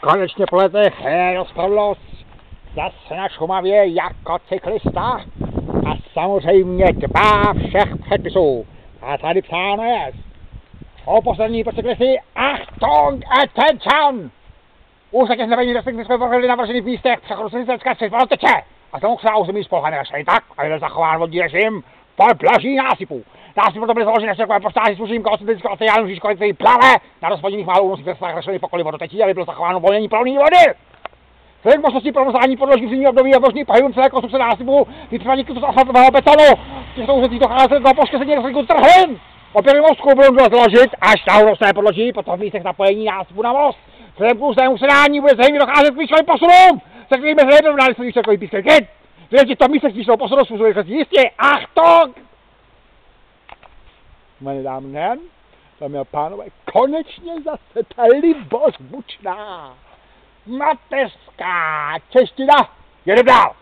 Konečně po letech rozpadlost zase na Šumavě jako cyklista a samozřejmě dbá všech předpisů. A tady psáno je o poslední pro cyklisty Achtung Attention! Úsledně znamení dostupní jsme pořili na vržených místech přechodu silnická střetba do teče a tomu se na území spolhané našli tak, aby byl zachován vodní režim podblaží násypů. Násypy proto byly založeny na štěrkové prostáři služímka osvětlitského materiálu Žižkovi, který plave na rozpadněných málo únosných vrstách rašeliny po koli vodotetí, aby bylo zachováno volnění plavné vody. Vzhledem k možnosti provozování podloží v zimní období a možný pohyb celé konstrukce násypu, vytřívaní kus asfaltového betonu, těchto úředí docházelo do poškození rozliku trhlin. Opět mostku budou rozložit až na únosné podloží, potom v místech napojení násypu na most. Vzhledem k úznému sedání bude zřejmě docházet k výškovým posunům, se kterými se nerovnáli se výškový písky. V těchto místech výškovou posunu způsobuje jistě Achtung! Meine Damen und Herren, dámy a pánové, konečně zase ta libost bučná, mateřská čeština, jedem dál!